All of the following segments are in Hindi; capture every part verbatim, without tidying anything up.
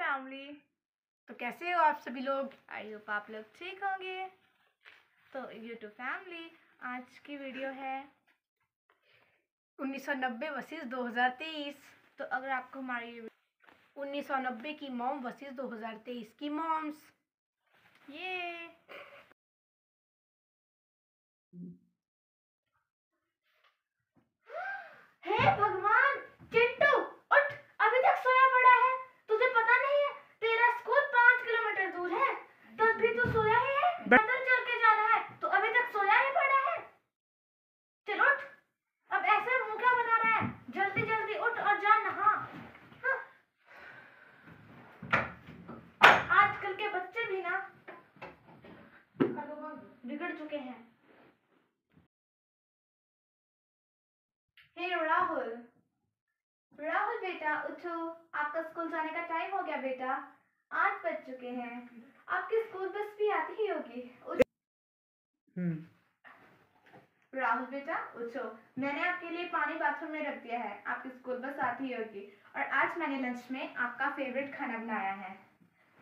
फैमिली। तो कैसे हो आप सभी लोग, आई होप आप लोग ठीक होंगे। तो यूट्यूब फैमिली, आज की वीडियो है उन्नीस सौ नब्बे वर्सेस दो हज़ार तेईस। तो अगर आपको हमारी उन्नीस सौ नब्बे की मॉम वर्सेस दो हज़ार तेईस की मॉम्स, ये हे भगवान चिंटू उठ, अभी तक सोया पड़ा है, तुझे पता नहीं है तेरा स्कूल पाँच किलोमीटर दूर है, तब भी तू सोया ही है, पैदल चल के जाना है, तो अभी तक सोया ही पड़ा है। चल उठ, अब ऐसे मुंह क्या बना रहा है, जल्दी जल्दी उठ और जा नहा। आजकल के बच्चे भी ना बिगड़ चुके हैं। हे राहुल, राहुल बेटा उठो, आपका स्कूल जाने का टाइम हो गया बेटा, आठ बज चुके हैं, आपकी स्कूल बस भी आती ही होगी। राहुल बेटा उठो, मैंने आपके लिए पानी बाथरूम में रख दिया है, आपकी स्कूल बस आती ही होगी, और आज मैंने लंच में आपका फेवरेट खाना बनाया है।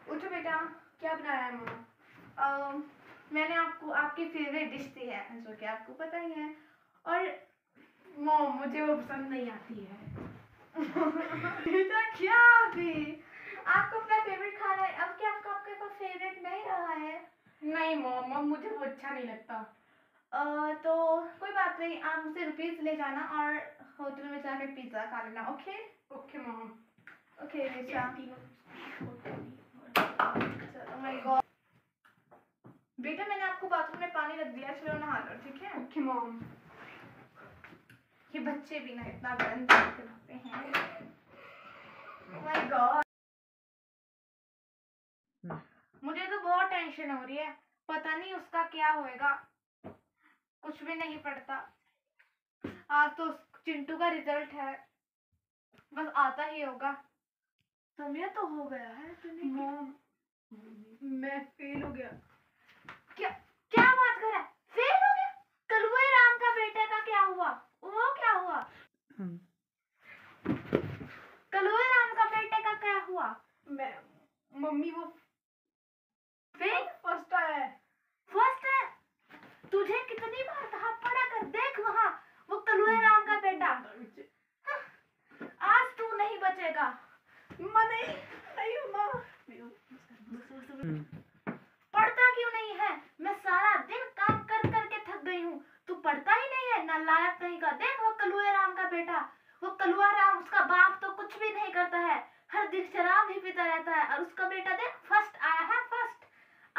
उठो बेटा, क्या बनाया है मम्मा? मैंने आपको आपकी फेवरेट डिश दी है, जो कि आपको पता ही है, और मॉम मुझे वो पसंद नहीं आती है। बेटा क्या अभी आपको अपना फेवरेट खाना है, अब क्या आपका आपका कोई फेवरेट नहीं रहा है? नहीं मॉम, अब मुझे वो अच्छा नहीं लगता। आ, तो कोई बात नहीं, आप मुझसे रुपीज ले जाना और होटल में जाकर पिज्ज़ा खा लेना। Okay okay mom. ओके बेटा, बेटा मैंने आपको बाथरूम में पानी रख दिया, चलो नहा लो। ठीक है ओके मॉम। ये बच्चे भी ना इतना गंदा करते हैं, माय गॉड। मुझे तो बहुत टेंशन हो रही है, पता नहीं उसका क्या होएगा, कुछ भी नहीं पड़ता। आज तो चिंटू का रिजल्ट है, बस आता ही होगा। समय तो हो गया है। मॉम मैं फेल हो गया। क्या क्या बात कर रहा है, फेल हो गया? कलवे राम का बेटा का क्या हुआ, वो क्या हुआ? कलवे राम का बेटे का क्या हुआ? मैं मम्मी वो फेल फर्स्ट है, फर्स्ट है। तुझे कितनी बार कहा पड़ा कर, देख वहाँ वो कलवे राम का बेटा, आज तू नहीं बचेगा। मैं नहीं, नहीं माँ पढ़ता क्यों नहीं है? मैं सारा दिन काम कर करके थक गई हूँ, तू पढ़ता ही नहीं है, ना लायक नहीं का। देख वो कलुआ राम का बेटा, वो कलुआ राम, उसका बाप तो कुछ भी नहीं करता है, हर दिन शराब ही पीता रहता है, और उसका बेटा देख फर्स्ट आया है, फर्स्ट।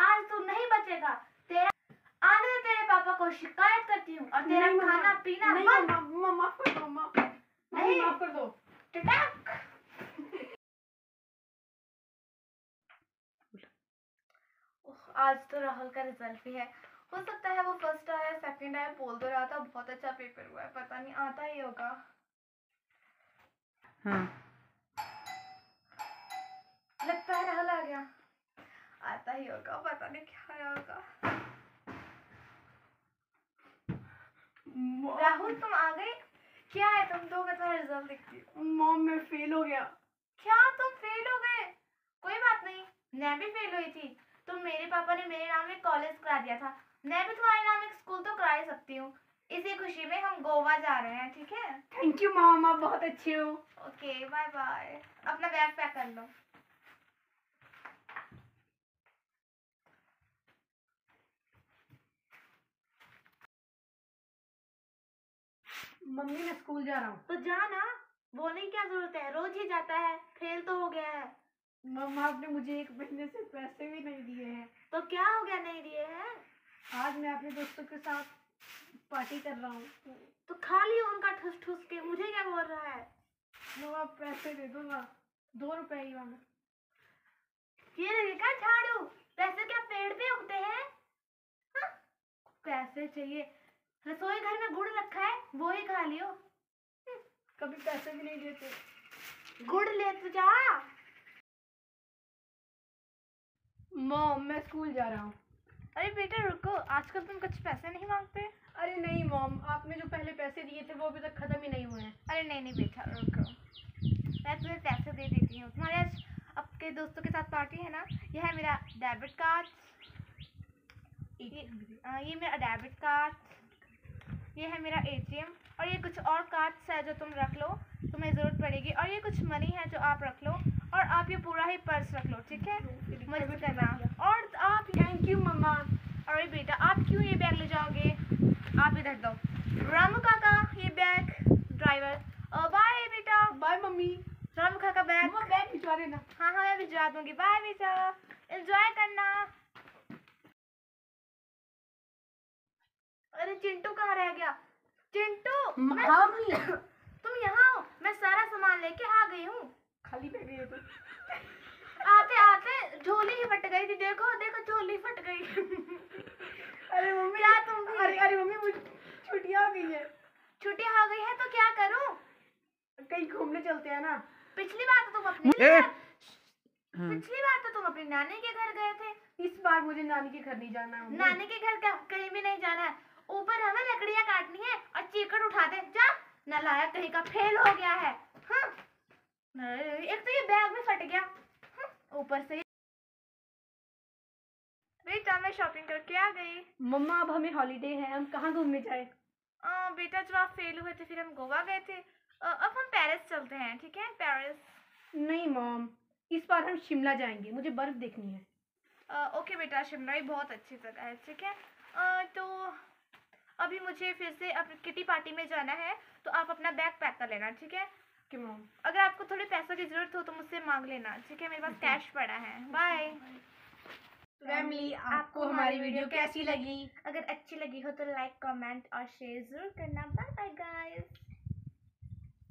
आज तू नहीं बचेगा, तेरा आने दे, तेरे पापा को शिकायत करती हूँ, और तेरा खाना पीना बंद। मम्मा माफ कर दो, नहीं माफ कर दो। आज तो राहुल का रिजल्ट भी है, हो सकता है वो फर्स्ट आया, सेकंड आया, बोल तो रहा था बहुत अच्छा पेपर हुआ है, पता नहीं आता ही होगा। हाँ। लगता है राहुल आ गया, आता ही होगा, पता नहीं क्या आया होगा। राहुल तुम आ गए, क्या है तुम दो का तुम्हारा रिजल्ट देखती हो? मॉम मैं फेल हो गया। क्या तुम फेल हो गए? कोई बात नहीं, मैं भी फेल हुई थी, तो मेरे पापा ने मेरे नाम एक कॉलेज करा दिया था, मैं भी तुम्हारे नाम एक स्कूल तो करा ही सकती हूँ। इसी खुशी में हम गोवा जा रहे हैं। ठीक है, थैंक यू मॉम, आप बहुत अच्छे हो। ओके बाय बाय, अपना बैग पैक कर लो। मम्मी मैं स्कूल जा रहा हूँ। तो जा ना, बोलने की क्या जरूरत है, रोज ही जाता है, फेल तो हो गया है। मम्मा आपने मुझे एक महीने से पैसे भी नहीं दिए हैं। तो क्या हो गया नहीं दिए हैं? आज मैं अपने दोस्तों के साथ पार्टी कर रहा हूँ। तो खा लियो उनका ठूस ठूस के, मुझे क्या बोल रहा है? मम्मा पैसे दे दो ना, दो रुपए ही मांगा। ये देखा झाड़ू, पैसे क्या पेड़ पे उगते हैं? हा? पैसे चाहिए, रसोई घर में गुड़ रखा है वो ही खा लियो। कभी पैसे भी नहीं देते। गुड़ ले तो जा। मॉम मैं स्कूल जा रहा हूँ। अरे बेटा रुको, आजकल तुम कुछ पैसे नहीं मांगते? अरे नहीं मॉम, आपने जो पहले पैसे दिए थे वो अभी तक खत्म ही नहीं हुए हैं। अरे नहीं नहीं बेटा रुको, मैं तुम्हें पैसे दे देती हूँ, तुम्हारे आज अब आपके दोस्तों के साथ पार्टी है ना। यह है मेरा डेबिट कार्ड, ये, ये मेरा डेबिट कार्ड, ये है मेरा एटीएम, और ये कुछ और कार्ड्स है जो तुम रख लो, तुम्हें ज़रूरत पड़ेगी। और ये कुछ मनी है जो आप रख लो, और आप ये पूरा ही पर्स रख लो, ठीक है, मदद करना। और आप, थैंक यू मम्मा। अरे बेटा आप क्यों ये बैग ले जाओगे, आप इधर दो। रामू काका ये बैग, ड्राइवर, बाय बेटा। Bye mummy. रामू काका बैग बैग भिजवा देना। हाँ हाँ मैं भिजवा दूँगी। बाय बेटा, एंजॉय करना। अरे चिंटू कहाँ रह गया? चिंटू मम्मी तुम यहाँ हो? मैं सारा सामान लेके आ गई हूँ। खाली बैग ले गई, आते आते झोली ही फट गई थी। देखो देखो झोली फट गई। अरे मम्मी क्या तुम भी? अरे अरे मम्मी मुझे छुट्टी हो गई है। छुट्टी हो गई है तो क्या करूं? कहीं घूमने चलते हैं ना। पिछली बार तो तुम अपने पिछली बार तो तुम अपने नानी के घर गए थे। इस बार मुझे नानी के घर नहीं जाना है। नानी के घर का कहीं भी नहीं जाना है। ऊपर हमें लकड़ियाँ काटनी है और चिकड़ उठा दे। जा नालायक कहीं का, फेल हो गया है। हाँ एक तो ये बैग में फट गया, ऊपर से। बेटा मैं शॉपिंग करके आ गई। मम्मा अब हमें हॉलीडे है, हम कहाँ घूमने जाए? आ, बेटा जब आप फेल हुए थे फिर हम गोवा गए थे। अब हम पेरिस चलते हैं, ठीक है? पेरिस नहीं मॉम, इस बार हम शिमला जाएंगे, मुझे बर्फ देखनी है। आ, ओके बेटा, शिमला भी बहुत अच्छी जगह है, ठीक है? आ, तो अभी मुझे फिर से अपनी किटी पार्टी में जाना है, तो आप अपना बैग पैक कर लेना, ठीक है? अगर आपको थोड़े पैसों की जरूरत हो तो मुझसे मांग लेना, ठीक है? मेरे पास कैश पड़ा है। Bye family. आपको हमारी वीडियो कैसी लगी? अगर अच्छी लगी हो तो लाइक, कमेंट और शेयर जरूर करना। Bye bye guys.